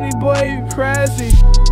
Pretty Boy, you crazy.